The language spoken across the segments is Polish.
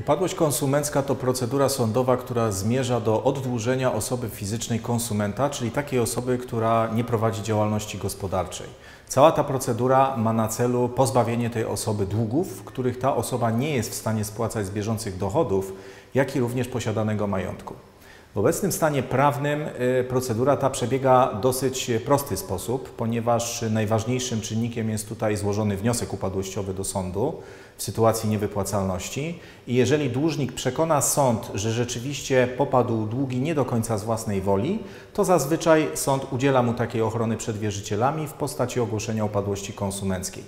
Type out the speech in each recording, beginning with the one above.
Upadłość konsumencka to procedura sądowa, która zmierza do oddłużenia osoby fizycznej konsumenta, czyli takiej osoby, która nie prowadzi działalności gospodarczej. Cała ta procedura ma na celu pozbawienie tej osoby długów, których ta osoba nie jest w stanie spłacać z bieżących dochodów, jak i również posiadanego majątku. W obecnym stanie prawnym procedura ta przebiega w dosyć prosty sposób, ponieważ najważniejszym czynnikiem jest tutaj złożony wniosek upadłościowy do sądu w sytuacji niewypłacalności i jeżeli dłużnik przekona sąd, że rzeczywiście popadł w długi nie do końca z własnej woli, to zazwyczaj sąd udziela mu takiej ochrony przed wierzycielami w postaci ogłoszenia upadłości konsumenckiej.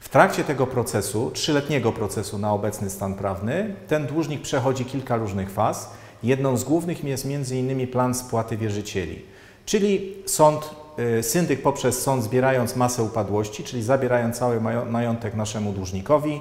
W trakcie tego procesu, 3-letniego procesu na obecny stan prawny, ten dłużnik przechodzi kilka różnych faz. Jedną z głównych jest m.in. plan spłaty wierzycieli, czyli syndyk poprzez sąd zbierając masę upadłości, czyli zabierając cały majątek naszemu dłużnikowi,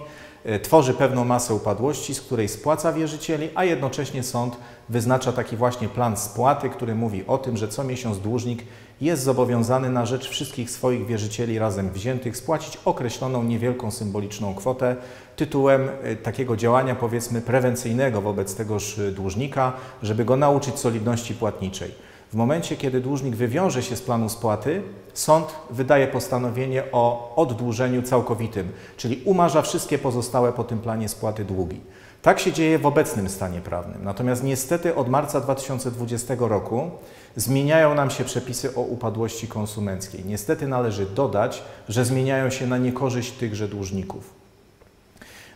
tworzy pewną masę upadłości, z której spłaca wierzycieli, a jednocześnie sąd wyznacza taki właśnie plan spłaty, który mówi o tym, że co miesiąc dłużnik jest zobowiązany na rzecz wszystkich swoich wierzycieli razem wziętych spłacić określoną niewielką symboliczną kwotę tytułem takiego działania powiedzmy prewencyjnego wobec tegoż dłużnika, żeby go nauczyć solidności płatniczej. W momencie, kiedy dłużnik wywiąże się z planu spłaty, sąd wydaje postanowienie o oddłużeniu całkowitym, czyli umarza wszystkie pozostałe po tym planie spłaty długi. Tak się dzieje w obecnym stanie prawnym. Natomiast niestety od marca 2020 roku zmieniają nam się przepisy o upadłości konsumenckiej. Niestety należy dodać, że zmieniają się na niekorzyść tychże dłużników.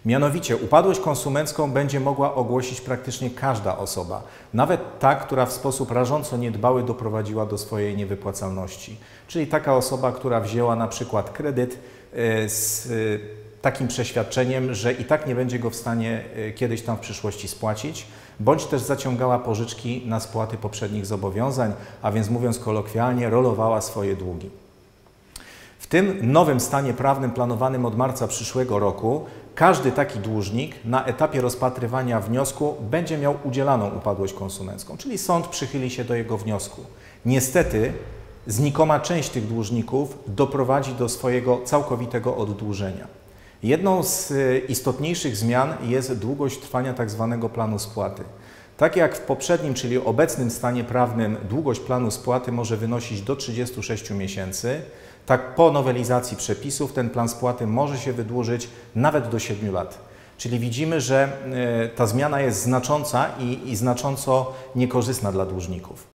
Mianowicie upadłość konsumencką będzie mogła ogłosić praktycznie każda osoba, nawet ta, która w sposób rażąco niedbały doprowadziła do swojej niewypłacalności. Czyli taka osoba, która wzięła na przykład kredyt z takim przeświadczeniem, że i tak nie będzie go w stanie kiedyś tam w przyszłości spłacić, bądź też zaciągała pożyczki na spłaty poprzednich zobowiązań, a więc mówiąc kolokwialnie, rolowała swoje długi. W tym nowym stanie prawnym planowanym od marca przyszłego roku każdy taki dłużnik na etapie rozpatrywania wniosku będzie miał udzielaną upadłość konsumencką, czyli sąd przychyli się do jego wniosku. Niestety znikoma część tych dłużników doprowadzi do swojego całkowitego oddłużenia. Jedną z istotniejszych zmian jest długość trwania tzw. planu spłaty. Tak jak w poprzednim, czyli obecnym stanie prawnym długość planu spłaty może wynosić do 36 miesięcy, tak po nowelizacji przepisów ten plan spłaty może się wydłużyć nawet do 7 lat. Czyli widzimy, że ta zmiana jest znacząca i znacząco niekorzystna dla dłużników.